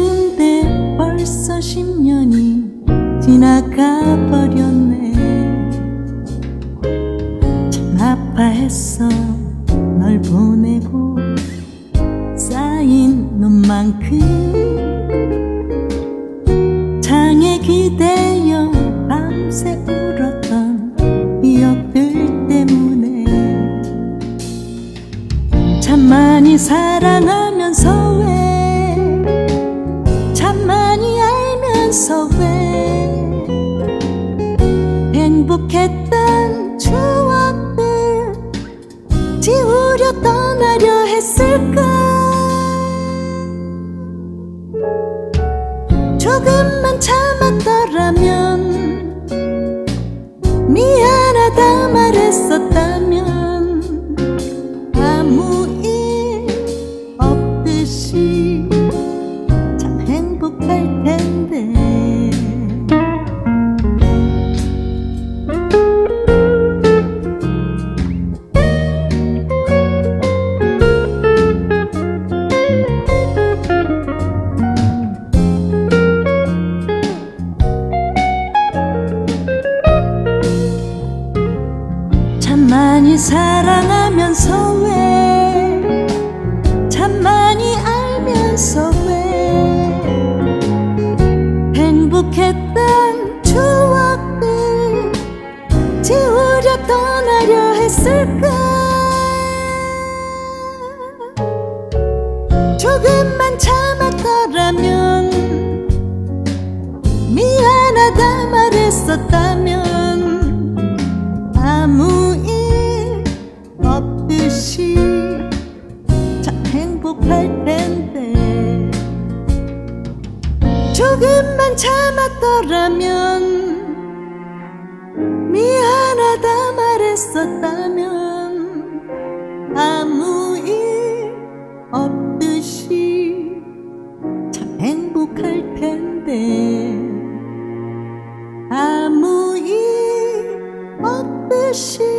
그때 벌써 10년이 지나가 버렸네. 참 아파했어 널 보내고 쌓인 눈만큼. 창에 기대어 밤새 울었던 기억들 때문에 참 많이 사랑하면서 왜 행복했던 추억들 지우려 떠나려 했을까. 조금만 참았더라면, 미안하다 말했었다면, 아무 일 없듯이 참 행복할 텐데. 많이 사랑하면서 왜, 참 많이 알면서 왜, 행복했던 추억들 지우려 떠나려 했을까. 조금만 참았더라면, 미안하다 말했었다면, 참 행복할 텐데. 조금만 참았더라면, 미안하다 말했었다면, 아무 일 없듯이 참 행복할 텐데. 아무 일 없듯이